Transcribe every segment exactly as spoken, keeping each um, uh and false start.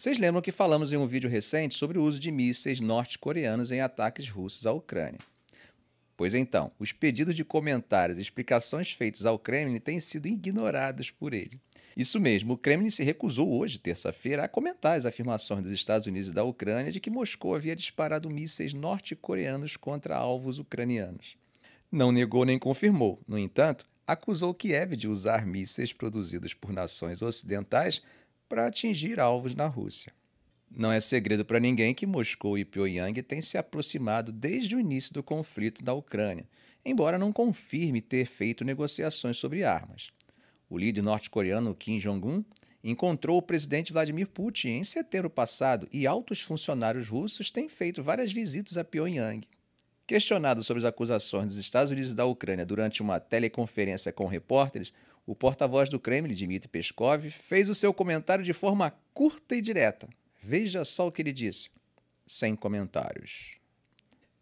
Vocês lembram que falamos em um vídeo recente sobre o uso de mísseis norte-coreanos em ataques russos à Ucrânia. Pois então, os pedidos de comentários e explicações feitos ao Kremlin têm sido ignorados por ele. Isso mesmo, o Kremlin se recusou hoje, terça-feira, a comentar as afirmações dos Estados Unidos e da Ucrânia de que Moscou havia disparado mísseis norte-coreanos contra alvos ucranianos. Não negou nem confirmou, no entanto, acusou Kiev de usar mísseis produzidos por nações ocidentais para atingir alvos na Rússia. Não é segredo para ninguém que Moscou e Pyongyang têm se aproximado desde o início do conflito da Ucrânia, embora não confirme ter feito negociações sobre armas. O líder norte-coreano Kim Jong-un encontrou o presidente Vladimir Putin em setembro passado e altos funcionários russos têm feito várias visitas a Pyongyang. Questionado sobre as acusações dos Estados Unidos e da Ucrânia durante uma teleconferência com repórteres, o porta-voz do Kremlin, Dmitry Peskov, fez o seu comentário de forma curta e direta. Veja só o que ele disse. Sem comentários.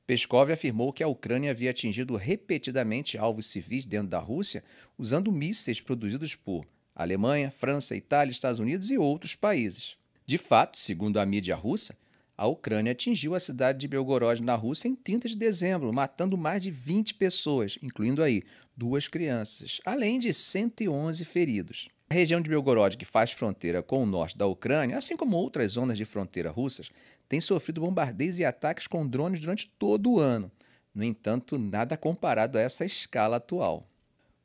Peskov afirmou que a Ucrânia havia atingido repetidamente alvos civis dentro da Rússia usando mísseis produzidos por Alemanha, França, Itália, Estados Unidos e outros países. De fato, segundo a mídia russa, a Ucrânia atingiu a cidade de Belgorod, na Rússia, em trinta de dezembro, matando mais de vinte pessoas, incluindo aí duas crianças, além de cento e onze feridos. A região de Belgorod, que faz fronteira com o norte da Ucrânia, assim como outras zonas de fronteira russas, tem sofrido bombardeios e ataques com drones durante todo o ano. No entanto, nada comparado a essa escala atual.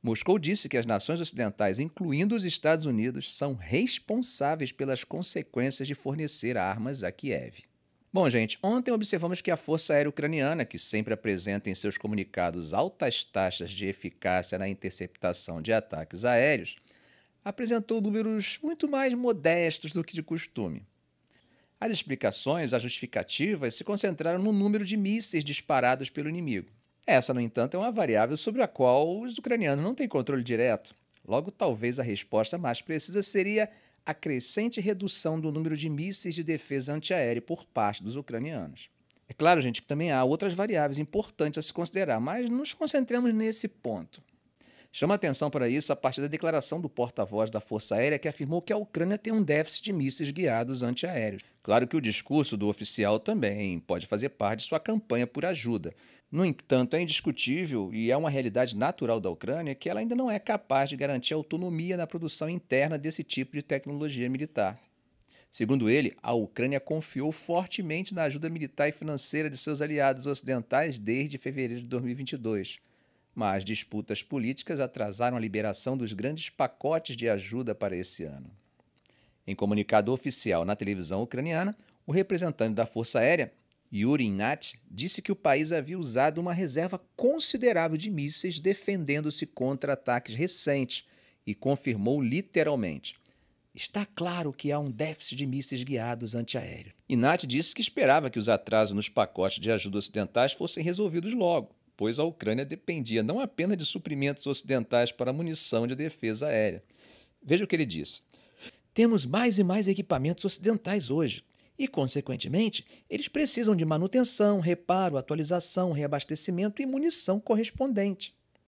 Moscou disse que as nações ocidentais, incluindo os Estados Unidos, são responsáveis pelas consequências de fornecer armas a Kiev. Bom, gente, ontem observamos que a Força Aérea Ucraniana, que sempre apresenta em seus comunicados altas taxas de eficácia na interceptação de ataques aéreos, apresentou números muito mais modestos do que de costume. As explicações, as justificativas, se concentraram no número de mísseis disparados pelo inimigo. Essa, no entanto, é uma variável sobre a qual os ucranianos não têm controle direto. Logo, talvez a resposta mais precisa seria a crescente redução do número de mísseis de defesa antiaérea por parte dos ucranianos. É claro, gente, que também há outras variáveis importantes a se considerar, mas nos concentremos nesse ponto. Chama atenção para isso a partir da declaração do porta-voz da Força Aérea que afirmou que a Ucrânia tem um déficit de mísseis guiados antiaéreos. Claro que o discurso do oficial também pode fazer parte de sua campanha por ajuda. No entanto, é indiscutível e é uma realidade natural da Ucrânia que ela ainda não é capaz de garantir autonomia na produção interna desse tipo de tecnologia militar. Segundo ele, a Ucrânia confiou fortemente na ajuda militar e financeira de seus aliados ocidentais desde fevereiro de dois mil e vinte e dois. Mas disputas políticas atrasaram a liberação dos grandes pacotes de ajuda para esse ano. Em comunicado oficial na televisão ucraniana, o representante da Força Aérea, Yuri Inat, disse que o país havia usado uma reserva considerável de mísseis defendendo-se contra ataques recentes e confirmou literalmente: está claro que há um déficit de mísseis guiados antiaéreos. Inat disse que esperava que os atrasos nos pacotes de ajuda ocidentais fossem resolvidos logo, pois a Ucrânia dependia não apenas de suprimentos ocidentais para munição de defesa aérea. Veja o que ele disse. Temos mais e mais equipamentos ocidentais hoje e, consequentemente, eles precisam de manutenção, reparo, atualização, reabastecimento e munição correspondente.